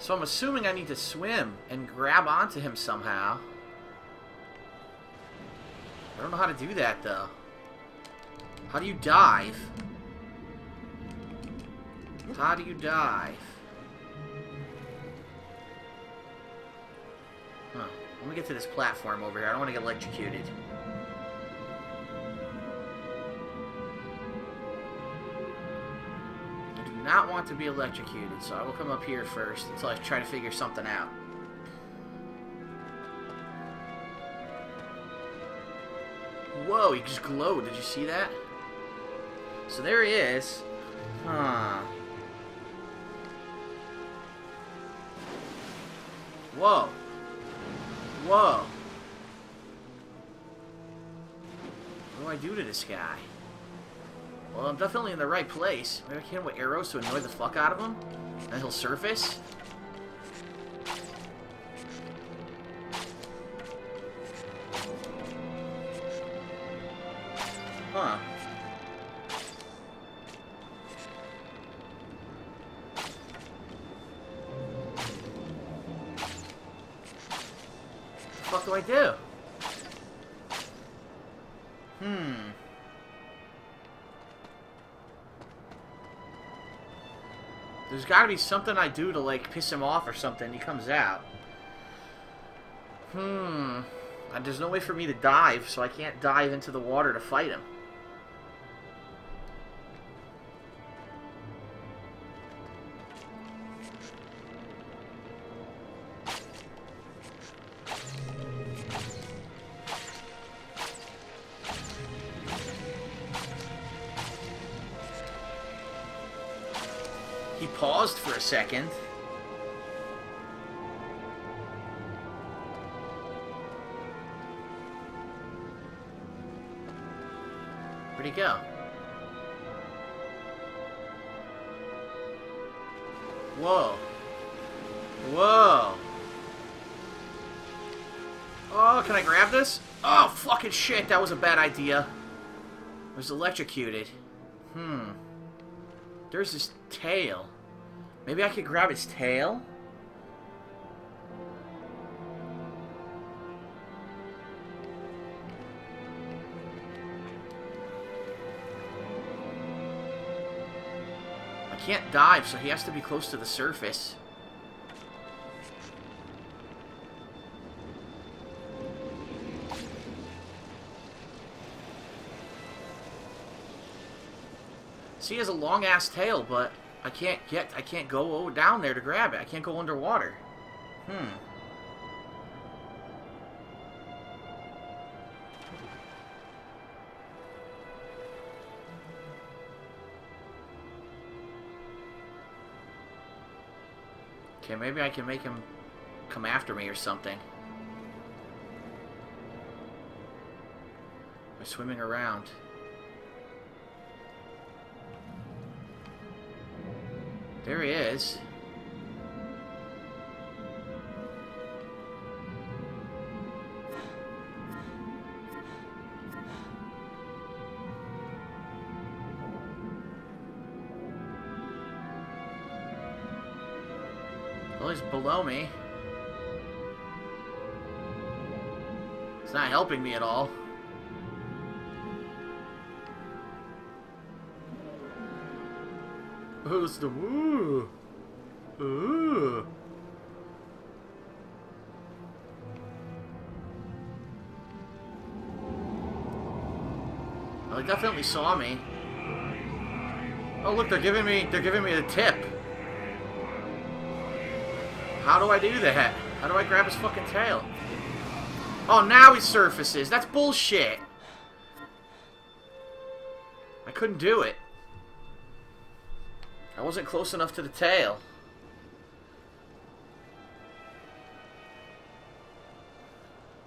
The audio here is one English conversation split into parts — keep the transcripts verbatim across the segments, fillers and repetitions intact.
So I'm assuming I need to swim and grab onto him somehow. I don't know how to do that, though. How do you dive? How do you dive? Huh. Let me get to this platform over here. I don't want to get electrocuted. I do not want to be electrocuted, so I will come up here first until I try to figure something out. Whoa, he just glowed. Did you see that? So there he is. Huh. Whoa. Whoa. What do I do to this guy? Well, I'm definitely in the right place. Maybe I can hit him with arrows to annoy the fuck out of him? And then he'll surface? Huh. What the fuck do I do? Hmm. There's gotta be something I do to, like, piss him off or something. He comes out. Hmm. And there's no way for me to dive, so I can't dive into the water to fight him. He paused for a second. Where'd he go? Whoa. Whoa. Oh, can I grab this? Oh, fucking shit, that was a bad idea. I was electrocuted. Hmm. There's this tail. Maybe I could grab its tail? I can't dive, so he has to be close to the surface. He has a long ass tail, but I can't get I can't go down there to grab it. I can't go underwater. Hmm. Okay, maybe I can make him come after me or something. I'm swimming around. There he is. Well, he's below me. It's not helping me at all. Oh, it's the woo. Ooh. Well, they definitely saw me. Oh, look, they're giving me they're giving me the tip. How do I do that? How do I grab his fucking tail? Oh, now he surfaces. That's bullshit. I couldn't do it. I wasn't close enough to the tail.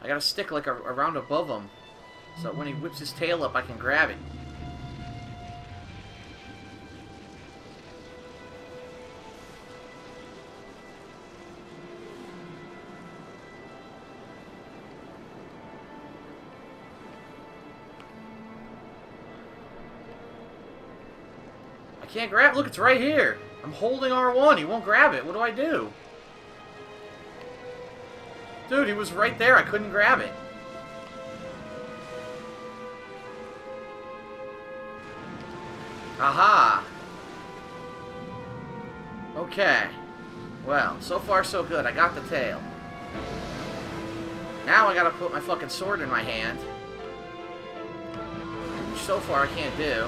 I gotta stick like a, around above him, so that when he whips his tail up, I can grab it. Can't grab. Look, it's right here. I'm holding R one. He won't grab it. What do I do? Dude, he was right there. I couldn't grab it. Aha! Okay. Well, so far so good. I got the tail. Now I gotta put my fucking sword in my hand. Which so far I can't do.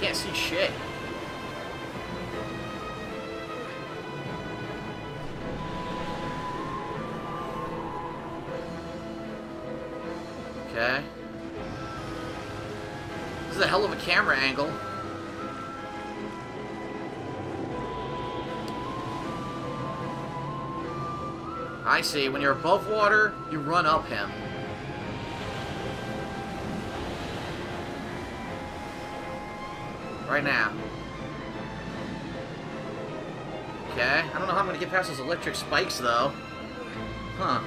Can't see shit. Okay. This is a hell of a camera angle. I see. When you're above water, you run up him. Right now. Okay. I don't know how I'm going to get past those electric spikes, though. Huh.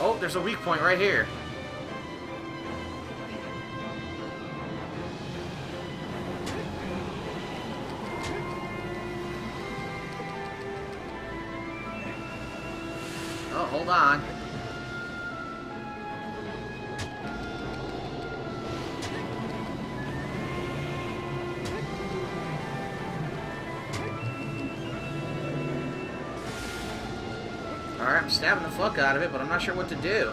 Oh, there's a weak point right here. Oh, hold on. Alright, I'm stabbing the fuck out of it, but I'm not sure what to do.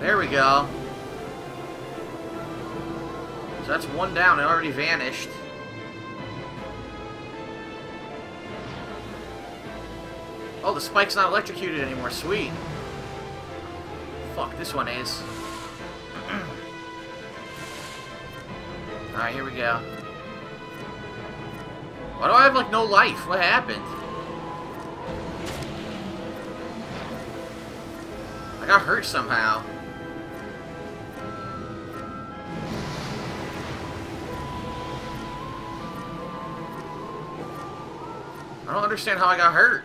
There we go. So that's one down, it already vanished. Oh, the spike's not electrocuted anymore. Sweet. Fuck, this one is. Alright, here we go. Why do I have, like, no life? What happened? I got hurt somehow. I don't understand how I got hurt.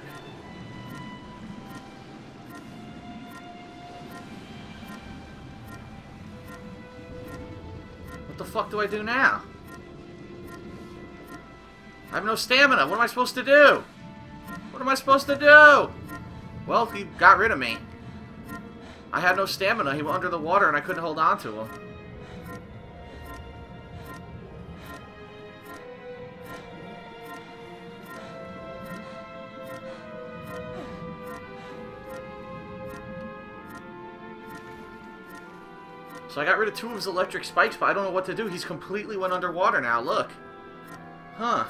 What the fuck do I do now? I have no stamina. What am I supposed to do? What am I supposed to do? Well, he got rid of me. I had no stamina. He went under the water and I couldn't hold on to him. So I got rid of two of his electric spikes, but I don't know what to do. He's completely went underwater now. Look. Huh.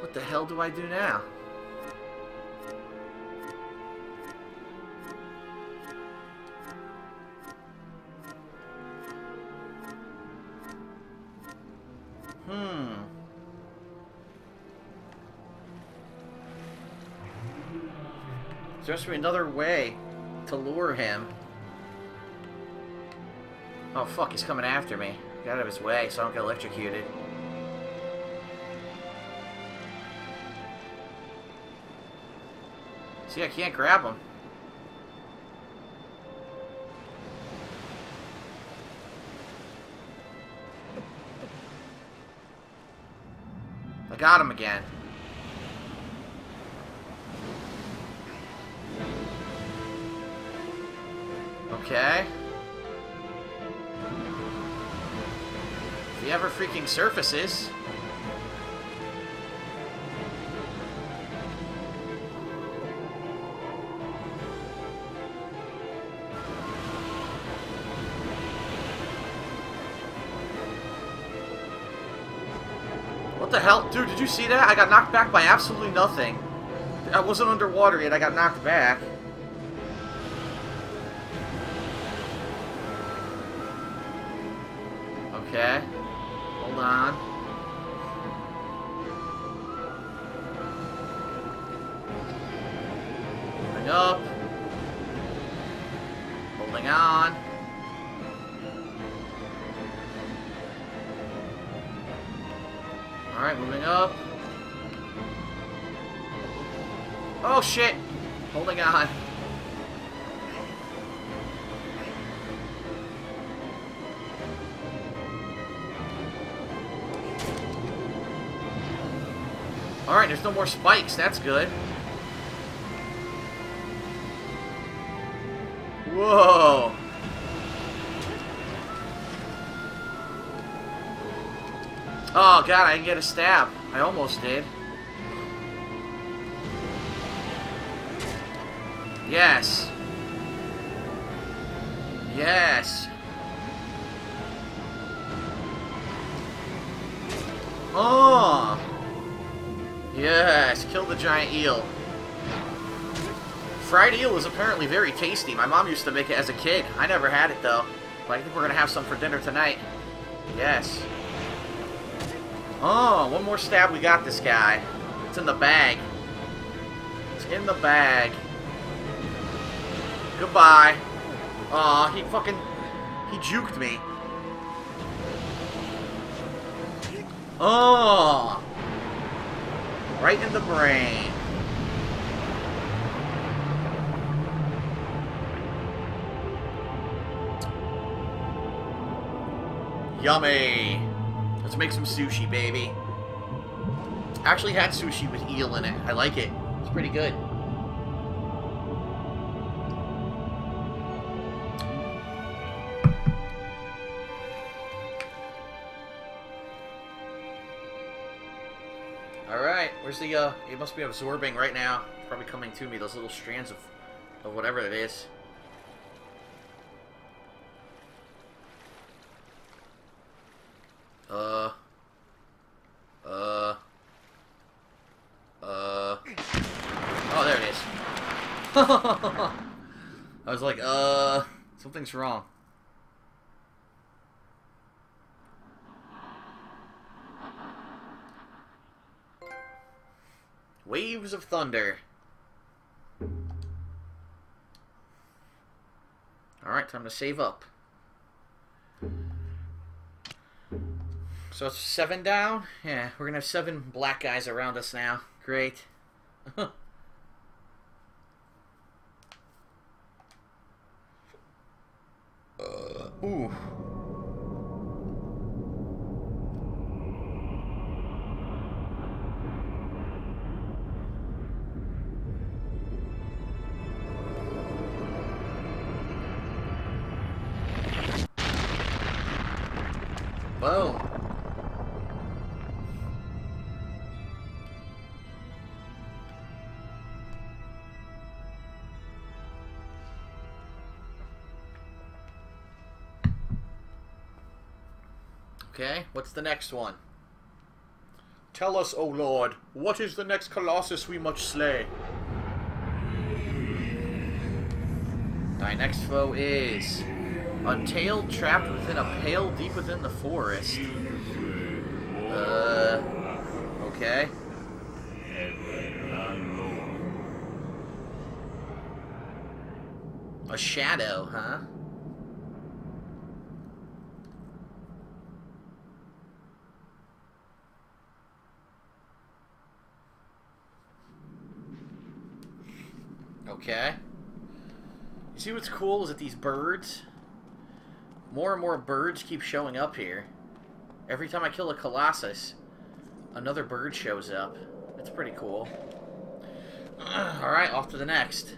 What the hell do I do now? Hmm. There's supposed to be another way to lure him. Oh fuck, he's coming after me. Get out of his way so I don't get electrocuted. See, I can't grab him. I got him again. Okay. If he ever freaking surfaces. What the hell? Dude, did you see that? I got knocked back by absolutely nothing. I wasn't underwater yet. I got knocked back. Okay. Hold on. Holding up. Holding on. Alright, moving up. Oh shit! Holding on. Alright, there's no more spikes, that's good. Whoa! Oh god, I didn't get a stab. I almost did. Yes. Yes. Oh. Yes, kill the giant eel. Fried eel was apparently very tasty. My mom used to make it as a kid. I never had it though. But I think we're gonna have some for dinner tonight. Yes. Oh, one more stab, we got this guy. It's in the bag. It's in the bag. Goodbye. Aw, he fucking... He juked me. Oh! Right in the brain. Yummy! Let's make some sushi, baby. I actually had sushi with eel in it. I like it. It's pretty good. Alright, where's the, uh, it must be absorbing right now. Probably coming to me, those little strands of, of whatever it is. Uh. Uh. Uh. Oh, there it is. I was like, uh. Something's wrong. Waves of Thunder. Alright, time to save up. So it's seven down? Yeah, we're gonna have seven black guys around us now. Great. uh, ooh. Boom. Okay, what's the next one? Tell us, O Lord, what is the next Colossus we must slay? Thy next foe is... untailed, trapped within a pail deep within the forest. Uh, okay. A shadow, huh? Okay. You see what's cool is that these birds... More and more birds keep showing up here. Every time I kill a Colossus, another bird shows up. That's pretty cool. Alright, off to the next.